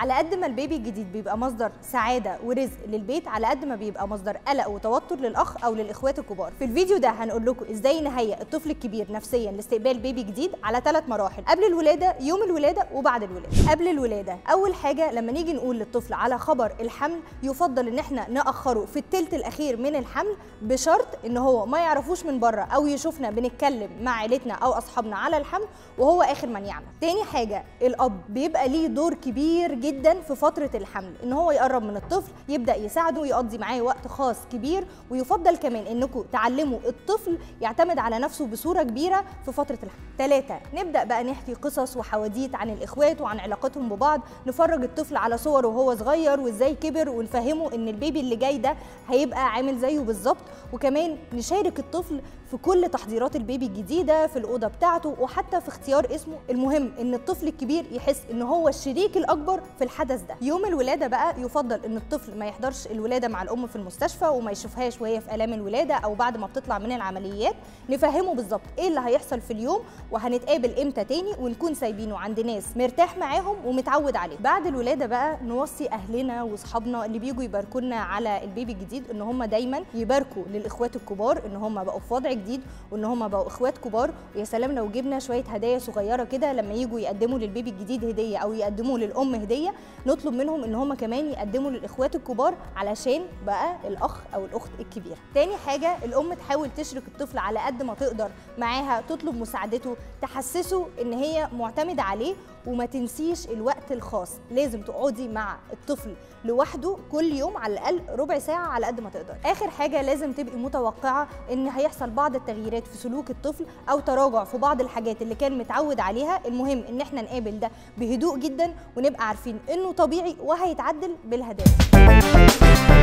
على قد ما البيبي الجديد بيبقى مصدر سعاده ورزق للبيت، على قد ما بيبقى مصدر قلق وتوتر للاخ او للاخوات الكبار. في الفيديو ده هنقول لكم ازاي نهيئ الطفل الكبير نفسيا لاستقبال بيبي جديد على 3 مراحل: قبل الولاده، يوم الولاده، وبعد الولاده. قبل الولاده، اول حاجه لما نيجي نقول للطفل على خبر الحمل يفضل ان احنا ناخره في الثلث الاخير من الحمل، بشرط ان هو ما يعرفوش من بره او يشوفنا بنتكلم مع عيلتنا او اصحابنا على الحمل، وهو اخر من يعمل. تاني حاجه، الاب بيبقى ليه دور كبير جدا في فتره الحمل، ان هو يقرب من الطفل، يبدا يساعده ويقضي معاه وقت خاص كبير. ويفضل كمان انكم تعلموا الطفل يعتمد على نفسه بصوره كبيره في فتره الحمل. 3، نبدا بقى نحكي قصص وحواديت عن الاخوات وعن علاقتهم ببعض، نفرج الطفل على صور وهو صغير وازاي كبر، ونفهمه ان البيبي اللي جاي ده هيبقى عامل زيه بالظبط. وكمان نشارك الطفل في كل تحضيرات البيبي الجديده، في الاوضه بتاعته، وحتى في اختيار اسمه. المهم ان الطفل الكبير يحس ان هو الشريك الاكبر في الحدث ده. يوم الولاده بقى يفضل ان الطفل ما يحضرش الولاده مع الام في المستشفى وما يشوفهاش وهي في الام الولاده او بعد ما بتطلع من العمليات، نفهمه بالظبط ايه اللي هيحصل في اليوم وهنتقابل امتى تاني، ونكون سايبينه عند ناس مرتاح معاهم ومتعود عليه. بعد الولاده بقى نوصي اهلنا واصحابنا اللي بيجوا يباركونا على البيبي الجديد ان هم دايما يباركوا للاخوات الكبار ان هم بقوا في وضع جديد وان هم بقوا اخوات كبار. ويا سلام لو جبنا شويه هدايا صغيره كده لما يجوا يقدموا للبيبي الجديد هديه او يقدموا للام هديه، نطلب منهم ان هم كمان يقدموا للاخوات الكبار علشان بقى الاخ او الاخت الكبيره. تاني حاجه، الام تحاول تشرك الطفل على قد ما تقدر معاها، تطلب مساعدته، تحسسه ان هي معتمده عليه، وما تنسيش الوقت الخاص. لازم تقعدي مع الطفل لوحده كل يوم على الاقل ربع ساعه على قد ما تقدر. اخر حاجه، لازم تبقي متوقعه ان هيحصل بعض التغييرات في سلوك الطفل او تراجع في بعض الحاجات اللي كان متعود عليها. المهم ان احنا نقابل ده بهدوء جدا ونبقى عارفين انه طبيعي وهيتعدل بالهدايا.